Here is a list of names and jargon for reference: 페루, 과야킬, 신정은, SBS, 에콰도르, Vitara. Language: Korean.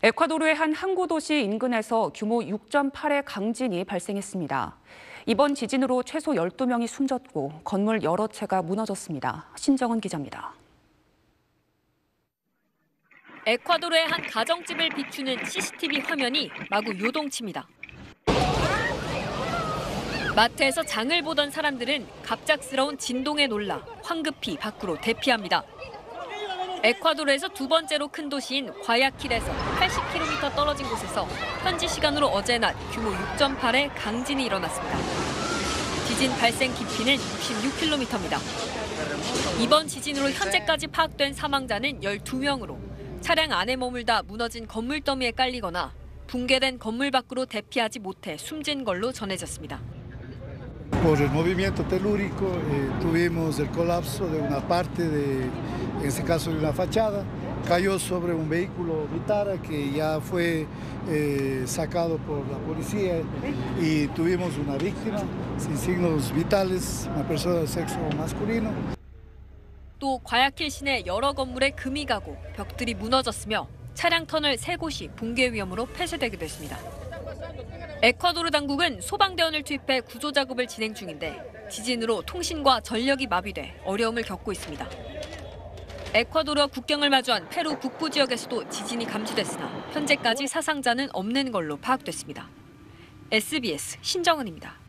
에콰도르의 한 항구 도시 인근에서 규모 6.8의 강진이 발생했습니다. 이번 지진으로 최소 12명이 숨졌고 건물 여러 채가 무너졌습니다. 신정은 기자입니다. 에콰도르의 한 가정집을 비추는 CCTV 화면이 마구 요동칩니다. 마트에서 장을 보던 사람들은 갑작스러운 진동에 놀라 황급히 밖으로 대피합니다. 에콰도르에서 두 번째로 큰 도시인 과야킬에서 80km 떨어진 곳에서 현지 시간으로 어제 낮 규모 6.8의 강진이 일어났습니다. 지진 발생 깊이는 66km입니다. 이번 지진으로 현재까지 파악된 사망자는 12명으로 차량 안에 머물다 무너진 건물 더미에 깔리거나 붕괴된 건물 밖으로 대피하지 못해 숨진 걸로 전해졌습니다. Por el movimiento telúrico tuvimos el colapso de una parte de, en este caso de una fachada, cayó sobre un vehículo Vitara que ya fue sacado por la policía y tuvimos una víctima sin signos vitales, una persona de sexo masculino. 또 과야킬 시내 여러 건물에 금이 가고 벽들이 무너졌으며 차량 터널 3곳이 붕괴 위험으로 폐쇄되게 됐습니다. 에콰도르 당국은 소방대원을 투입해 구조 작업을 진행 중인데 지진으로 통신과 전력이 마비돼 어려움을 겪고 있습니다. 에콰도르와 국경을 마주한 페루 북부 지역에서도 지진이 감지됐으나 현재까지 사상자는 없는 걸로 파악됐습니다. SBS 신정은입니다.